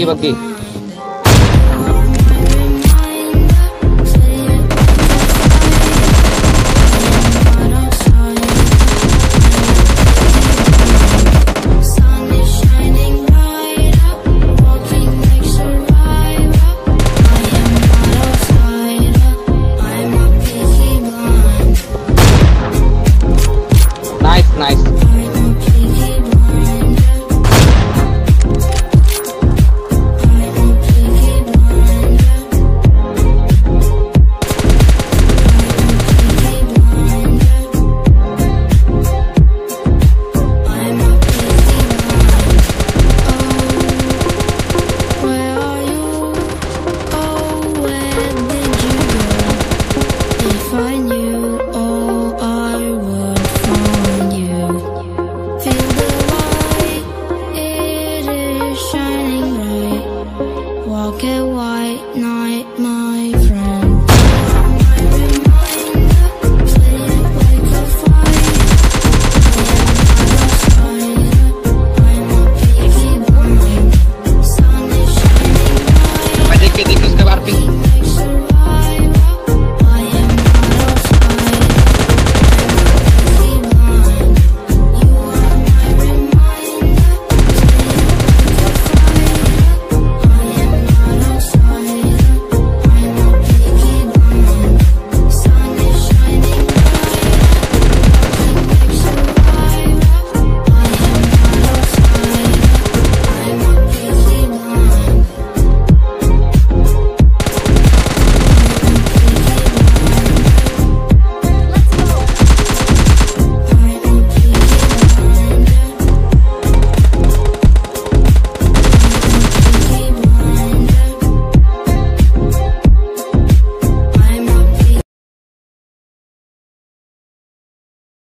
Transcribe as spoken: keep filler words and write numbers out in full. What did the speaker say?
Pagi-pagi.